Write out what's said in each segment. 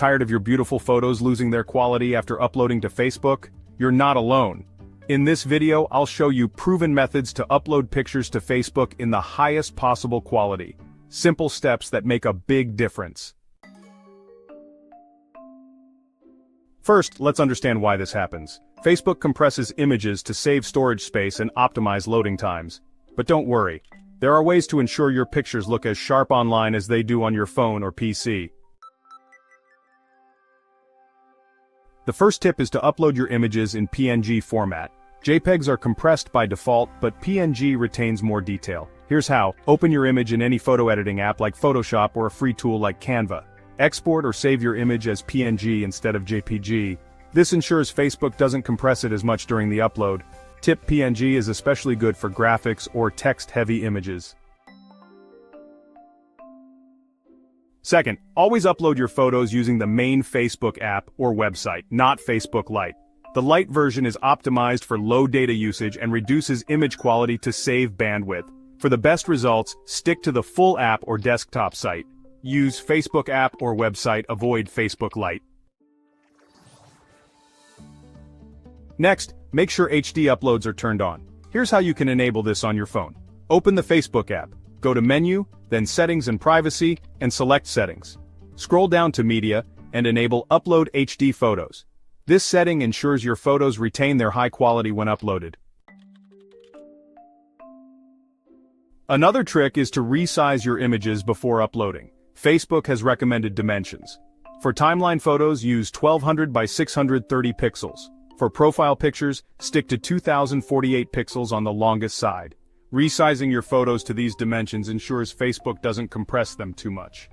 Tired of your beautiful photos losing their quality after uploading to Facebook? You're not alone. In this video, I'll show you proven methods to upload pictures to Facebook in the highest possible quality. Simple steps that make a big difference. First, let's understand why this happens. Facebook compresses images to save storage space and optimize loading times. But don't worry. There are ways to ensure your pictures look as sharp online as they do on your phone or PC. The first tip is to upload your images in PNG format. JPEGs are compressed by default, but PNG retains more detail. Here's how. Open your image in any photo editing app like Photoshop or a free tool like Canva. Export or save your image as PNG instead of JPG. This ensures Facebook doesn't compress it as much during the upload. Tip: PNG is especially good for graphics or text-heavy images. Second, always upload your photos using the main Facebook app or website, not Facebook Lite. The Lite version is optimized for low data usage and reduces image quality to save bandwidth. For the best results, stick to the full app or desktop site. Use Facebook app or website, avoid Facebook Lite. Next, make sure HD uploads are turned on. Here's how you can enable this on your phone. Open the Facebook app. Go to Menu, then Settings and Privacy, and select Settings. Scroll down to Media, and enable Upload HD Photos. This setting ensures your photos retain their high quality when uploaded. Another trick is to resize your images before uploading. Facebook has recommended dimensions. For timeline photos, use 1200 by 630 pixels. For profile pictures, stick to 2048 pixels on the longest side. Resizing your photos to these dimensions ensures Facebook doesn't compress them too much.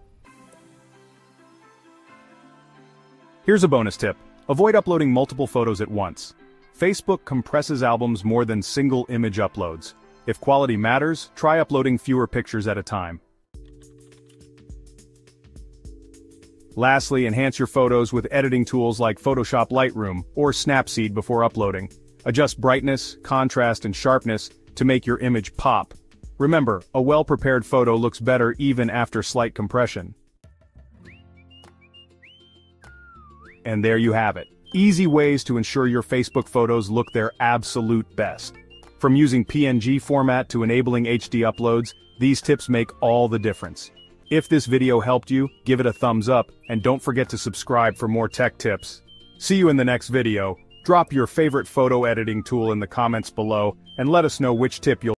Here's a bonus tip. Avoid uploading multiple photos at once. Facebook compresses albums more than single image uploads. If quality matters, try uploading fewer pictures at a time. Lastly, enhance your photos with editing tools like Photoshop, Lightroom, or Snapseed before uploading. Adjust brightness, contrast, and sharpness to make your image pop. Remember, a well-prepared photo looks better even after slight compression. And there you have it. Easy ways to ensure your Facebook photos look their absolute best. From using PNG format to enabling HD uploads, these tips make all the difference. If this video helped you, give it a thumbs up, and don't forget to subscribe for more tech tips. See you in the next video. Drop your favorite photo editing tool in the comments below, and let us know which tip you'll